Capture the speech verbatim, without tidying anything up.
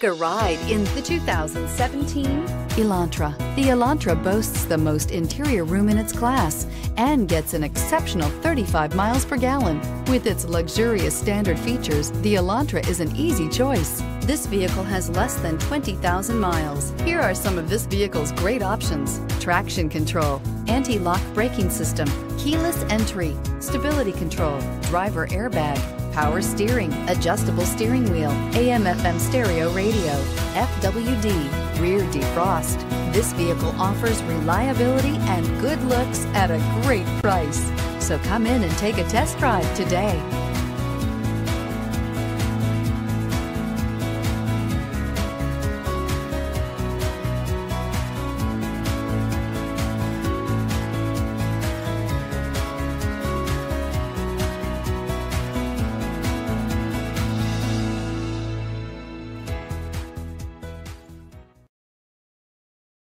Take a ride in the two thousand seventeen Elantra. The Elantra boasts the most interior room in its class and gets an exceptional thirty-five miles per gallon. With its luxurious standard features, the Elantra is an easy choice. This vehicle has less than twenty thousand miles. Here are some of this vehicle's great options: traction control, anti-lock braking system, keyless entry, stability control, driver airbag, power steering, adjustable steering wheel, A M F M stereo radio, F W D, rear defrost. This vehicle offers reliability and good looks at a great price. So come in and take a test drive today.